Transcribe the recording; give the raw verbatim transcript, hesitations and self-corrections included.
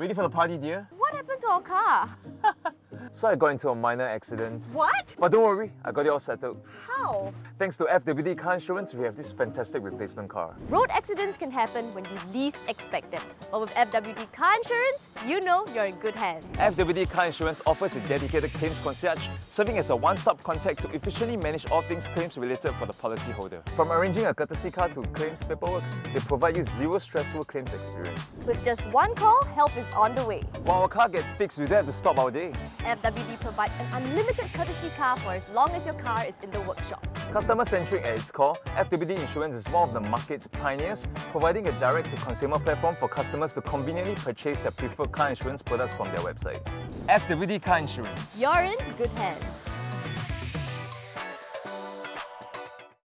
Ready for the party, dear? What happened to our car? So I got into a minor accident. What? But don't worry, I got it all settled. How? Thanks to F W D Car Insurance, we have this fantastic replacement car. Road accidents can happen when you least expect them. But with F W D Car Insurance, you know you're in good hands. F W D Car Insurance offers a dedicated claims concierge, serving as a one-stop contact to efficiently manage all things claims related for the policyholder. From arranging a courtesy car to claims paperwork, they provide you zero stressful claims experience. With just one call, help is on the way. While our car gets fixed, we dare to stop our day. F W D provides an unlimited courtesy car for as long as your car is in the workshop. Customer-centric at its core, F W D Insurance is one of the market's pioneers, providing a direct-to-consumer platform for customers to conveniently purchase their preferred car insurance products from their website. F W D Car Insurance. You're in good hands.